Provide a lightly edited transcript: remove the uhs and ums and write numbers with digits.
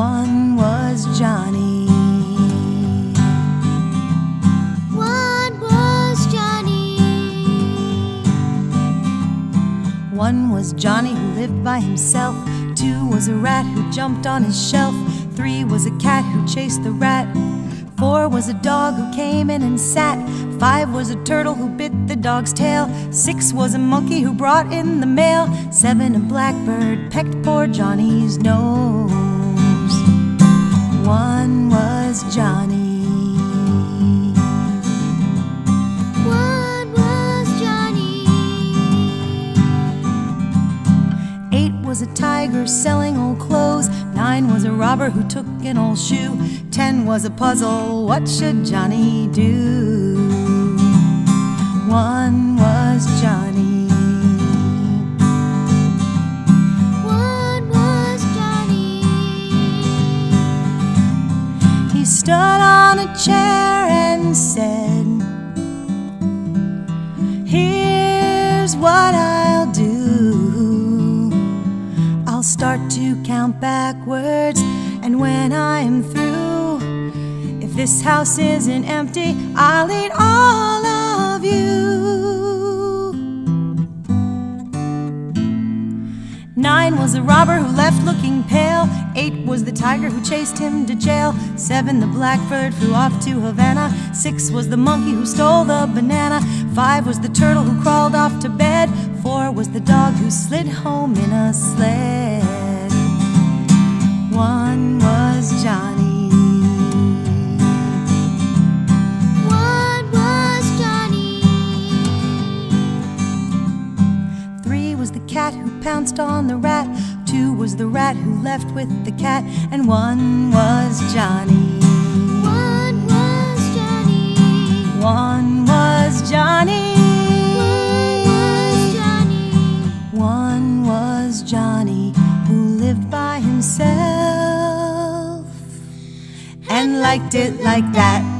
one was Johnny. One was Johnny. One was Johnny who lived by himself. Two was a rat who jumped on his shelf. Three was a cat who chased the rat. Four was a dog who came in and sat. Five was a turtle who bit the dog's tail. Six was a monkey who brought in the mail. Seven, a blackbird pecked poor Johnny's nose. One was Johnny. One was Johnny. Eight was a tiger selling old clothes. Nine was a robber who took an old shoe. Ten was a puzzle, what should Johnny do? One was Johnny. One was Johnny. He stood on a chair and said, "Here's what I'll do. I'll start to count backwards, and when I'm through, if this house isn't empty, I'll eat all of you." Nine was a robber who left looking pale. Eight was the tiger who chased him to jail. Seven, the blackbird flew off to Havana. Six was the monkey who stole the banana. Five was the turtle who crawled off to bed. Four was the dog who slid home in a sled. One was Johnny. One was Johnny. Three was the cat who pounced on the rat. Two was the rat who left with the cat. And one was Johnny. One was Johnny. One was Johnny. One was Johnny who lived by himself and liked it like that.